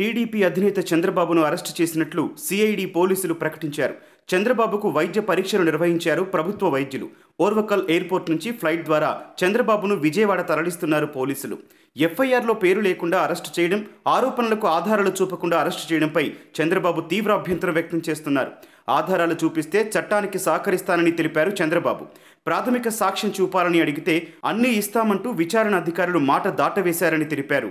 TDP అధినేత చంద్రబాబును arrest చేసినట్లు సిఐడి పోలీసులు ప్రకటించారు. చంద్రబాబుకు వైద్య పరీక్షలు నిర్వహించారు ప్రభుత్వ వైద్యులు. ఓర్వకల్ ఎయిర్పోర్ట్ నుంచి ఫ్లైట్ ద్వారా చంద్రబాబును విజయవాడ తరలిస్తున్నారు పోలీసులు. ఎఫ్ఐఆర్లో పేరు లేకుండా అరెస్టు చేయడం, ఆరోపణలకు ఆధారాలు చూపకుండా అరెస్టు చేయడంపై చంద్రబాబు తీవ్ర అభ్యంతరం వ్యక్తం చేస్తున్నారు. ఆధారాలు చూపిస్తే చట్టానికి సహకరిస్తానని తెలిపారు చంద్రబాబు. ప్రాథమిక సాక్ష్యం చూపాలని అడిగితే అన్నీ ఇస్తామంటూ విచారణ అధికారులు మాట దాటవేశారని తెలిపారు.